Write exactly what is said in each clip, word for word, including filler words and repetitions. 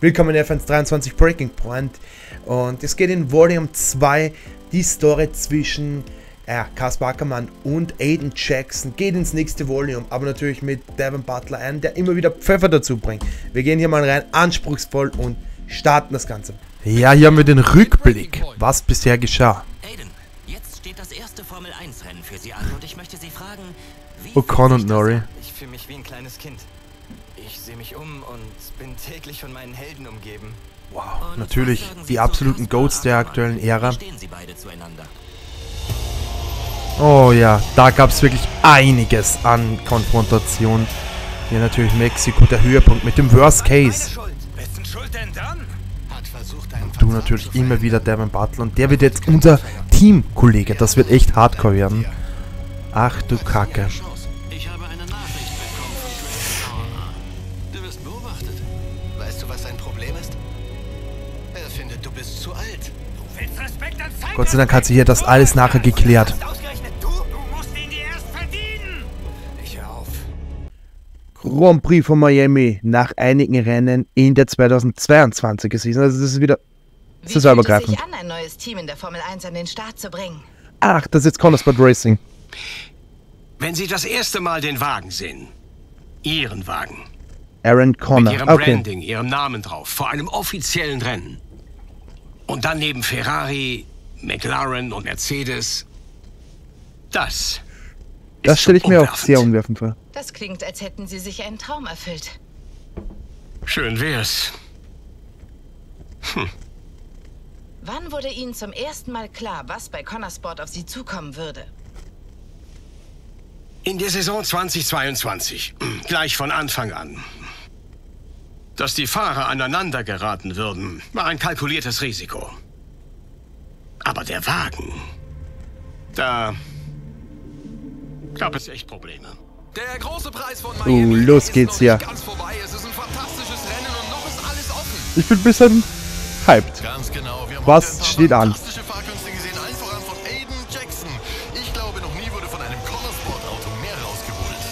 Willkommen in F eins dreiundzwanzig Breaking Point, und es geht in Volume zwei, die Story zwischen äh, Kaspar Ackermann und Aiden Jackson geht ins nächste Volume, aber natürlich mit Devon Butler ein, der immer wieder Pfeffer dazu bringt. Wir gehen hier mal rein, anspruchsvoll, und starten das Ganze. Ja, hier haben wir den Rückblick, was bisher geschah. Aiden, jetzt steht das erste Formel eins Rennen für Sie an, und ich möchte Sie fragen, wie Ocon und Nori. Ich fühle mich wie ein kleines Kind. Ich sehe mich um und bin täglich von meinen Helden umgeben. Wow, und natürlich die absoluten Goats der aktuellen Ära. Stehen Sie beide zueinander? Oh ja, da gab es wirklich einiges an Konfrontation. Hier natürlich Mexiko, der Höhepunkt mit dem Worst Case. Wessen Schuld denn dann? Hat versucht, und du natürlich immer wieder Devon Butler, und der wird jetzt unser Teamkollege. Das wird echt hardcore werden. Ach du Kacke. Gott sei Dank hat sie hier das alles nachher geklärt. Grand Prix von Miami nach einigen Rennen in der zweitausendzweiundzwanziger Season. Also das ist wieder saisonübergreifend. Wie fühlt es sich an, ein neues Team in der Formel eins an den Start zu bringen? Ach, das ist jetzt Konnersport Racing. Wenn Sie das erste Mal den Wagen sehen, Ihren Wagen. Aaron Connor. Mit Ihrem okay. Branding, Ihrem Namen drauf, vor einem offiziellen Rennen. Und dann neben Ferrari, McLaren und Mercedes. Das. Das stelle ich mir auch sehr umwerfend vor. Das klingt, als hätten Sie sich einen Traum erfüllt. Schön wär's. Hm. Wann wurde Ihnen zum ersten Mal klar, was bei Konnersport auf Sie zukommen würde? In der Saison zweitausendzweiundzwanzig. Gleich von Anfang an. Dass die Fahrer aneinander geraten würden, war ein kalkuliertes Risiko. Aber der Wagen, da gab es echt Probleme. Der große Preis von Miami uh, los geht's hier. Ganz vorbei. Es ist ein fantastisches Rennen und noch ist alles offen. Ich bin ein bisschen hyped. Ganz genau. Wir haben Was steht an? Fantastische Fahrkünste gesehen, allen voran von Aiden Jackson. Ich glaube, noch nie wurde von einem Konnersport-Auto mehr rausgeholt.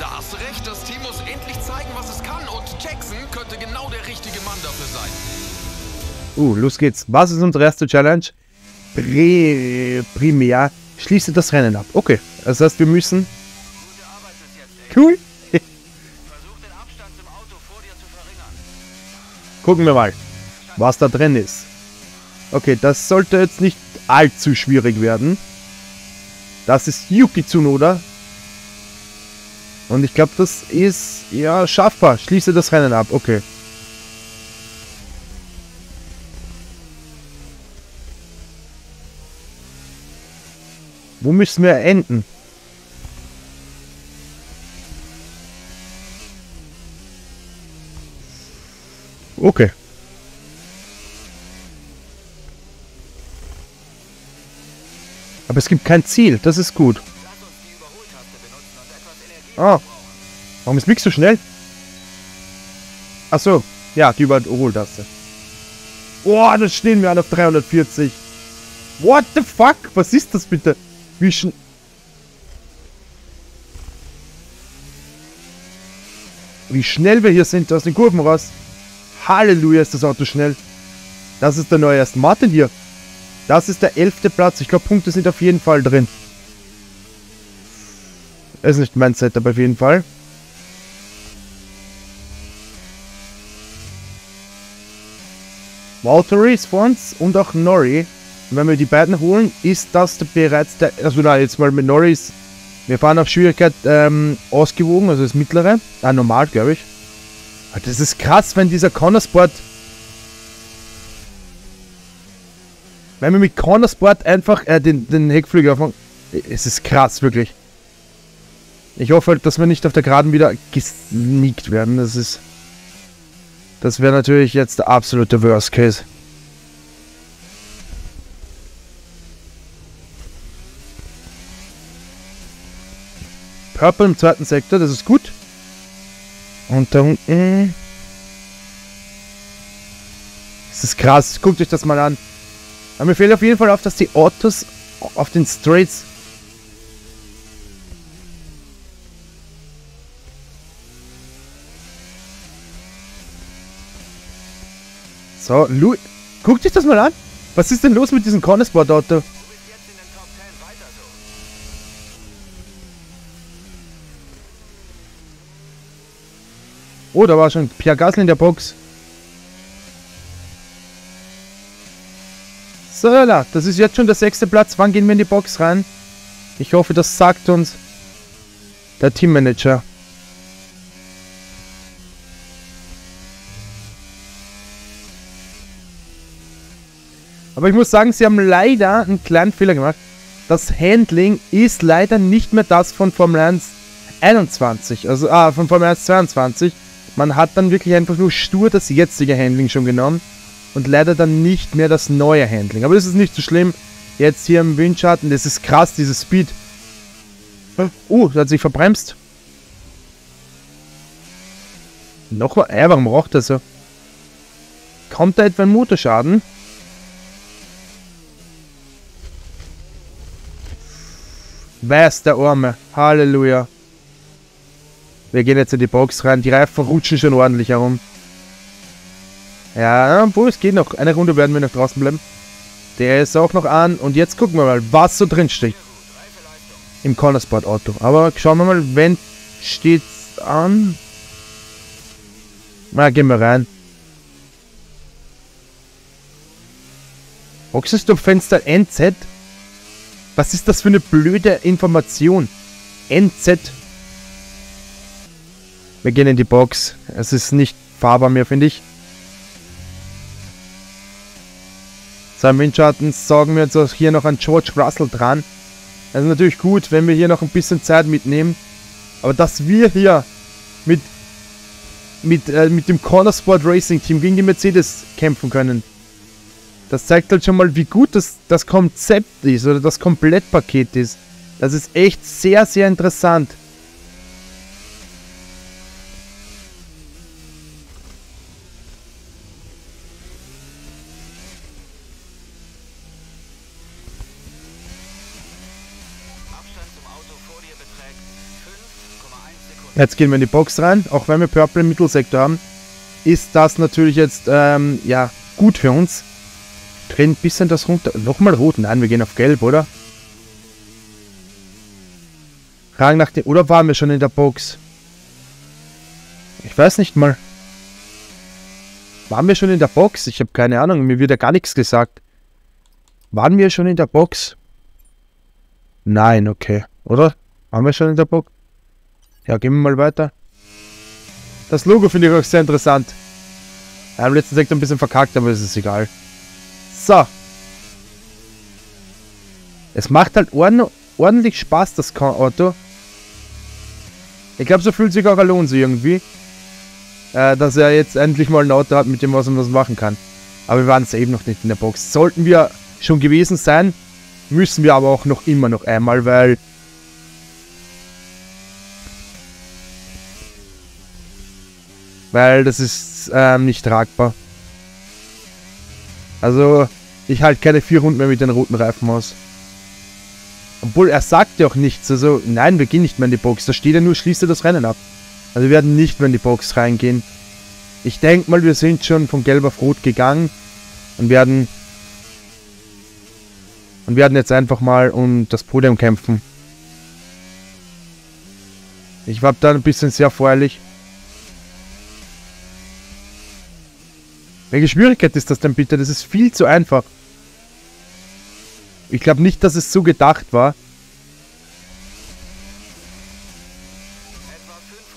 Da hast du recht, das Team muss endlich zeigen, was es kann, und Jackson könnte genau der richtige Mann dafür sein. Uh, los geht's. Was ist unsere erste Challenge? Pre Primär schließe das Rennen ab. Okay, das heißt, wir müssen... Cool. Gucken wir mal, was da drin ist. Okay, das sollte jetzt nicht allzu schwierig werden. Das ist Yuki Tsunoda. Und ich glaube, das ist ja schaffbar. Schließe das Rennen ab. Okay. Wo müssen wir enden? Okay. Aber es gibt kein Ziel, das ist gut. Ah, warum ist Mick so schnell? Ach so, ja, die Überholtaste. Oh, da stehen wir an auf dreihundertvierzig. What the fuck? Was ist das bitte? Wie schnell? Wie schnell wir hier sind aus den Kurven raus. Halleluja, ist das Auto schnell. Das ist der neue Aston Martin hier. Das ist der elfte Platz. Ich glaube, Punkte sind auf jeden Fall drin. Ist nicht mein Setup auf jeden Fall. Valtteri ist vor uns und auch Nori. Und wenn wir die beiden holen, ist das bereits der... Also nein, jetzt mal mit Norris. Wir fahren auf Schwierigkeit ähm, ausgewogen, also das mittlere. Ah, normal, glaube ich. Das ist krass, wenn dieser Konnersport... Wenn wir mit Konnersport einfach äh, den, den Heckflügel aufmachen... Es ist krass, wirklich. Ich hoffe halt, dass wir nicht auf der Geraden wieder gesneakt werden. Das ist... Das wäre natürlich jetzt der absolute Worst Case. Purple im zweiten Sektor, das ist gut. Und da unten... Das ist krass, guckt euch das mal an. Aber mir fällt auf jeden Fall auf, dass die Autos auf den Straights... So, Lu guckt euch das mal an. Was ist denn los mit diesem Konnersport-Auto? Oh, da war schon Pierre Gassel in der Box. So, das ist jetzt schon der sechste Platz. Wann gehen wir in die Box rein? Ich hoffe, das sagt uns der Teammanager. Aber ich muss sagen, sie haben leider einen kleinen Fehler gemacht. Das Handling ist leider nicht mehr das von Formel eins einundzwanzig, also ah, von Formel eins zweiundzwanzig. Man hat dann wirklich einfach nur stur das jetzige Handling schon genommen und leider dann nicht mehr das neue Handling. Aber das ist nicht so schlimm. Jetzt hier im Windschatten, das ist krass, dieses Speed. Oh, da hat sich verbremst. Noch was? Äh, warum raucht er so? Kommt da etwa ein Motorschaden? Weiß der Arme. Halleluja. Wir gehen jetzt in die Box rein. Die Reifen rutschen schon ordentlich herum. Ja, obwohl es geht noch. Eine Runde werden wir noch draußen bleiben. Der ist auch noch an. Und jetzt gucken wir mal, was so drin steht. Im Konnersport Auto. Aber schauen wir mal, wenn steht's an. Na, gehen wir rein. Boxenstoppfenster N Z. Was ist das für eine blöde Information? N Z. Wir gehen in die Box. Es ist nicht fahrbar mehr, finde ich. Sein Windschatten sorgen wir uns auch hier noch an George Russell dran. Das ist natürlich gut, wenn wir hier noch ein bisschen Zeit mitnehmen. Aber dass wir hier mit, mit, äh, mit dem Konnersport Racing Team gegen die Mercedes kämpfen können. Das zeigt halt schon mal, wie gut das, das Konzept ist oder das Komplettpaket ist. Das ist echt sehr, sehr interessant. Jetzt gehen wir in die Box rein. Auch wenn wir Purple im Mittelsektor haben, ist das natürlich jetzt ähm, ja, gut für uns. Drehen ein bisschen das runter. Nochmal rot. Nein, wir gehen auf gelb, oder? Fragen nach dem... Oder waren wir schon in der Box? Ich weiß nicht mal. Waren wir schon in der Box? Ich habe keine Ahnung. Mir wird ja gar nichts gesagt. Waren wir schon in der Box? Nein, okay. Oder? Waren wir schon in der Box? Ja, gehen wir mal weiter. Das Logo finde ich auch sehr interessant. Ja, im letzten Sektor ein bisschen verkackt, aber es ist egal. So. Es macht halt ordn- ordentlich Spaß, das Auto. Ich glaube, so fühlt sich auch Alonso irgendwie. Äh, dass er jetzt endlich mal ein Auto hat, mit dem was man was machen kann. Aber wir waren es eben noch nicht in der Box. Sollten wir schon gewesen sein, müssen wir aber auch noch immer noch einmal, weil... Weil das ist ähm, nicht tragbar. Also, ich halte keine vier Runden mehr mit den roten Reifen aus. Obwohl, er sagt ja auch nichts. Also, nein, wir gehen nicht mehr in die Box. Da steht ja nur, schließt er das Rennen ab. Also, wir werden nicht mehr in die Box reingehen. Ich denke mal, wir sind schon von gelb auf rot gegangen. Und werden... Und werden jetzt einfach mal um das Podium kämpfen. Ich war da ein bisschen sehr feierlich. Welche Schwierigkeit ist das denn bitte? Das ist viel zu einfach. Ich glaube nicht, dass es so gedacht war.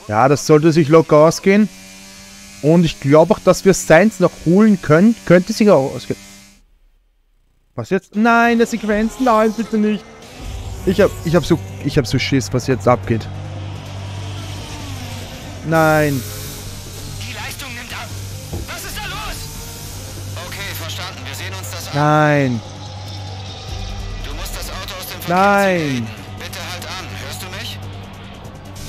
Ja, das sollte sich locker ausgehen. Und ich glaube auch, dass wir Sainz noch holen können. Könnte sich auch ausgehen. Was jetzt? Nein, der Sequenz. Nein, bitte nicht. Ich habe ich hab so, ich hab so Schiss, was jetzt abgeht. Nein. Nein. Du musst das Auto aus dem Verkehr. Nein. Bitte halt an, hörst du mich?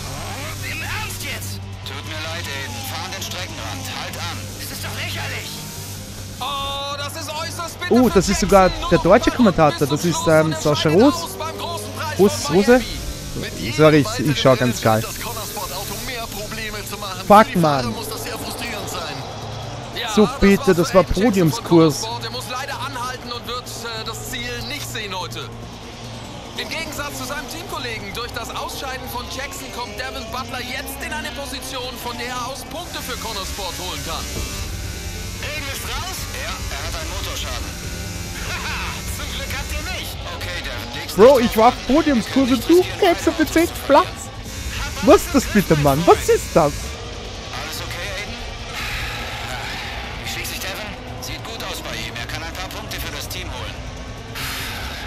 Oh, im Ernst jetzt? Tut mir leid, Aiden. Fahr an den Streckenrand. Halt an. Das ist doch lächerlich. Oh, das ist äußerst bitter. Oh, das ist sogar der deutsche Kommentator. Das ist ähm, Sascha Roos. Roos, Rose? Sorry, ich, ich schau ganz geil. Fuck, Mann. So bitte, das war Podiumskurs. Er muss leider anhalten und wird äh, das Ziel nicht sehen heute. Im Gegensatz zu seinem Teamkollegen, durch das Ausscheiden von Jackson kommt Devon Butler jetzt in eine Position, von der er aus Punkte für Konnersport holen kann. Regen ist raus? Ja, er hat einen Motorschaden. Haha, zum Glück habt ihr nicht. Okay, der Bro, ich war auf Podiumskurs und du gräbst auf den zehnten Platz. Was ist das bitte, Mann? Was ist das? Alles okay, Aiden? Wie schlägt sich Devon? Sieht gut aus bei ihm. Er kann ein paar Punkte für das Team holen.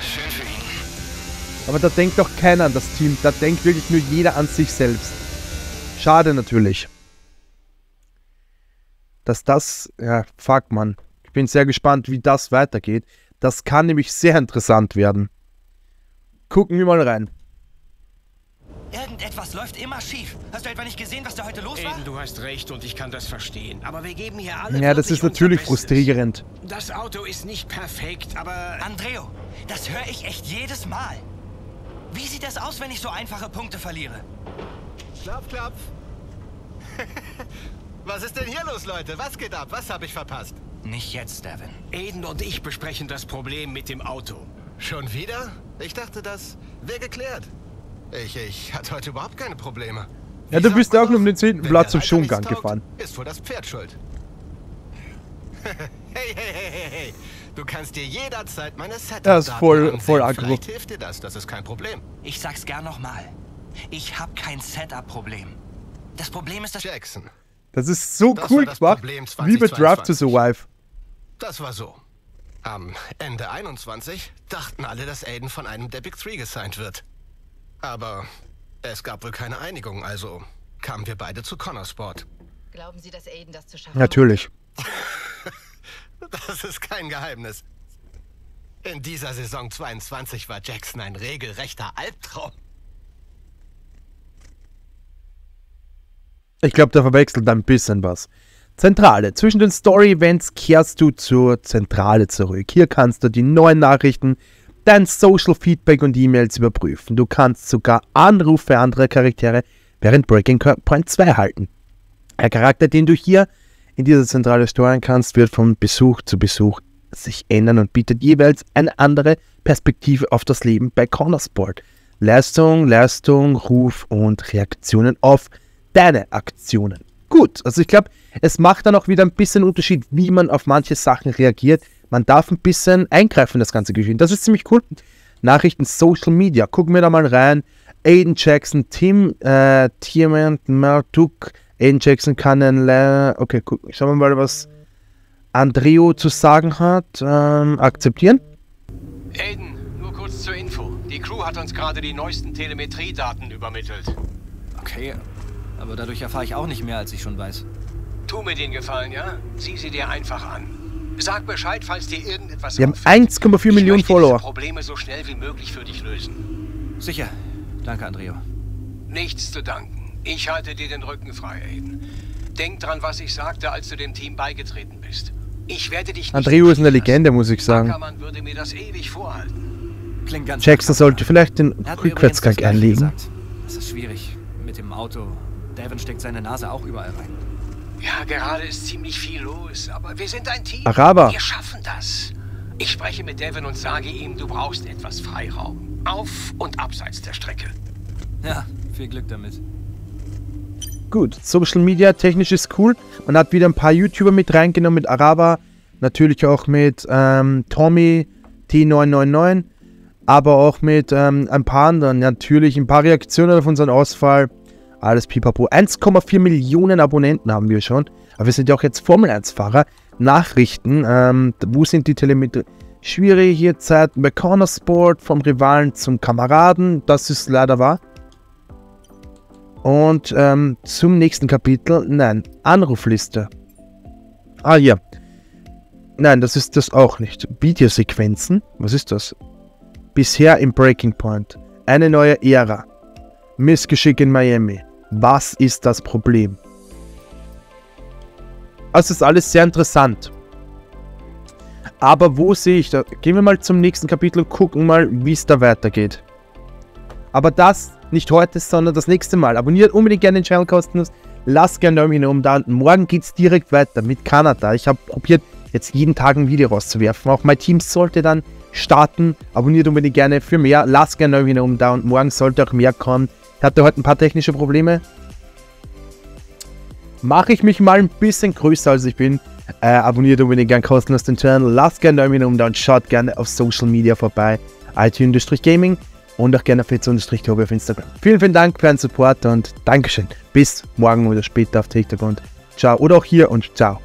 Schön für ihn. Aber da denkt doch keiner an das Team. Da denkt wirklich nur jeder an sich selbst. Schade natürlich. Dass das... Ja, fuck, Mann. Ich bin sehr gespannt, wie das weitergeht. Das kann nämlich sehr interessant werden. Gucken wir mal rein. Irgendetwas läuft immer schief. Hast du etwa nicht gesehen, was da heute los war? Aiden, du hast recht und ich kann das verstehen. Aber wir geben hier alle... Ja, das ist natürlich frustrierend. Das Auto ist nicht perfekt, aber... Andreo, das höre ich echt jedes Mal. Wie sieht das aus, wenn ich so einfache Punkte verliere? Klapp, klapp. Was ist denn hier los, Leute? Was geht ab? Was habe ich verpasst? Nicht jetzt, Devon. Aiden und ich besprechen das Problem mit dem Auto. Schon wieder? Ich dachte, das wäre geklärt. Ich, ich hatte heute überhaupt keine Probleme. Ja, du bist auch nur um den zehnten Platz zum Schulgang gefahren. Ist wohl das Pferd schuld. Hey, hey, hey, hey, hey. Du kannst dir jederzeit meine Setup-Daten ansehen. Das ist voll, voll aggro. Vielleicht hilft dir das, das ist kein Problem. Ich sag's gern nochmal. Ich hab kein Setup-Problem. Das Problem ist, dass... Jackson. Das ist so cool gemacht, wie bei Drive to Survive. Das war so. Am Ende einundzwanzig dachten alle, dass Aiden von einem der Big Three gesigned wird. Aber es gab wohl keine Einigung, also kamen wir beide zu Konnersport. Glauben Sie, dass Aiden das zu schaffen hat? Natürlich. Das ist kein Geheimnis. In dieser Saison zweiundzwanzig war Jackson ein regelrechter Albtraum. Ich glaube, der verwechselt ein bisschen was. Zentrale. Zwischen den Story-Events kehrst du zur Zentrale zurück. Hier kannst du die neuen Nachrichten, dein Social Feedback und E-Mails überprüfen. Du kannst sogar Anrufe anderer Charaktere während Breaking Point zwei halten. Der Charakter, den du hier in dieser Zentrale steuern kannst, wird von Besuch zu Besuch sich ändern und bietet jeweils eine andere Perspektive auf das Leben bei Konnersport. Leistung, Leistung, Ruf und Reaktionen auf deine Aktionen. Gut, also ich glaube, es macht dann auch wieder ein bisschen Unterschied, wie man auf manche Sachen reagiert. Man darf ein bisschen eingreifen in das ganze Geschehen. Das ist ziemlich cool. Nachrichten, Social Media. Gucken wir da mal rein. Aiden Jackson, Tim, äh, Tierman, Martuk. Aiden Jackson kann ein... Okay, gucken. Schauen wir mal, was Andreo zu sagen hat. Ähm, akzeptieren. Aiden, nur kurz zur Info. Die Crew hat uns gerade die neuesten Telemetriedaten übermittelt. Okay, aber dadurch erfahre ich auch nicht mehr, als ich schon weiß. Tu mir den Gefallen, ja? Sieh sie dir einfach an. Sag Bescheid, falls dir irgendetwas... Wir haben eins Komma vier Millionen Follower. Ich möchte diese Probleme so schnell wie möglich für dich lösen. Sicher. Danke, Andreo. Nichts zu danken. Ich halte dir den Rücken frei, Aiden. Denk dran, was ich sagte, als du dem Team beigetreten bist. Ich werde dich nicht... Andreo ist eine Legende, muss ich sagen. Ackermann würde mir das ewig vorhalten. Klingt ganz... Jackson sollte vielleicht den Rückwärtsgang einlegen. Das ist schwierig. Mit dem Auto. Devon steckt seine Nase auch überall rein. Ja, gerade ist ziemlich viel los, aber wir sind ein Team. Aarava. Wir schaffen das. Ich spreche mit Devon und sage ihm, du brauchst etwas Freiraum. Auf und abseits der Strecke. Ja, viel Glück damit. Gut, Social Media technisch ist cool. Man hat wieder ein paar YouTuber mit reingenommen, mit Aarava. Natürlich auch mit ähm, Tommy T neun neun neun. Aber auch mit ähm, ein paar anderen. Natürlich ein paar Reaktionen auf unseren Ausfall. Alles pipapo. eins Komma vier Millionen Abonnenten haben wir schon. Aber wir sind ja auch jetzt Formel eins Fahrer. Nachrichten. Ähm, wo sind die Telemetrie? Schwierige hier Zeiten bei Konnersport. Vom Rivalen zum Kameraden. Das ist leider wahr. Und ähm, zum nächsten Kapitel. Nein. Anrufliste. Ah, hier. Nein, das ist das auch nicht. Videosequenzen. Was ist das? Bisher im Breaking Point. Eine neue Ära. Missgeschick in Miami. Was ist das Problem? Also ist alles sehr interessant. Aber wo sehe ich da? Gehen wir mal zum nächsten Kapitel und gucken mal, wie es da weitergeht. Aber das nicht heute, sondern das nächste Mal. Abonniert unbedingt gerne den Channel kostenlos. Lasst gerne Daumen nach oben da. Morgen geht es direkt weiter mit Kanada. Ich habe probiert, jetzt jeden Tag ein Video rauszuwerfen. Auch mein Team sollte dann starten. Abonniert unbedingt gerne für mehr. Lasst gerne Daumen nach oben da und morgen sollte auch mehr kommen. Ich hatte heute ein paar technische Probleme. Mache ich mich mal ein bisschen größer, als ich bin. Äh, abonniert unbedingt gerne kostenlos den Channel. Lasst gerne Daumen nach oben da und schaut gerne auf Social Media vorbei. iToJu_Gaming und auch gerne auf F eins Strich Tobi auf Instagram. Vielen, vielen Dank für den Support und Dankeschön. Bis morgen oder später auf TikTok und ciao. Oder auch hier und ciao.